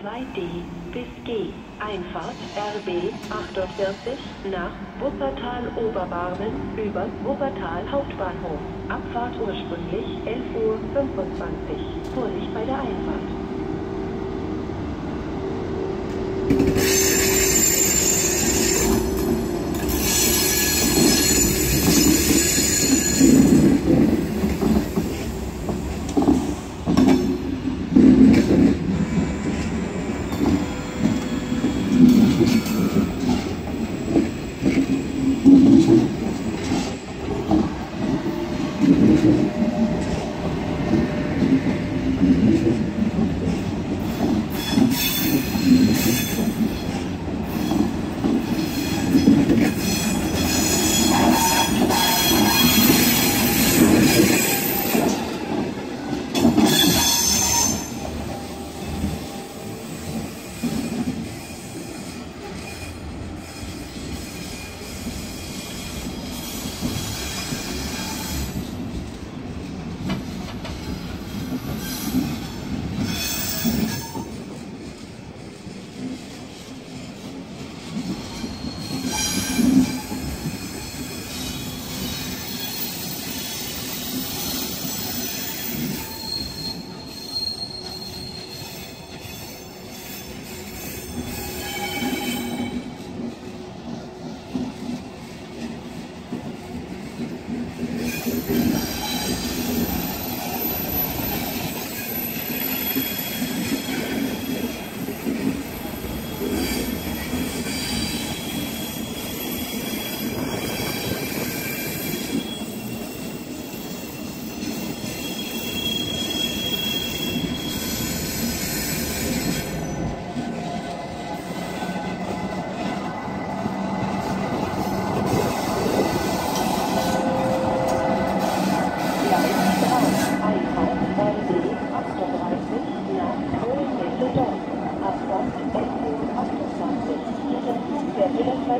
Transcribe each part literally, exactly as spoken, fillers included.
zwei D bis G, Einfahrt R B achtundvierzig nach Wuppertal-Oberbarmen über Wuppertal-Hauptbahnhof, Abfahrt ursprünglich elf Uhr fünfundzwanzig, Vorsicht bei der Einfahrt.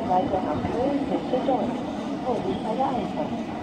Weiter nach Köln, bitte Deutsch. Vorsicht bei der Einfahrt.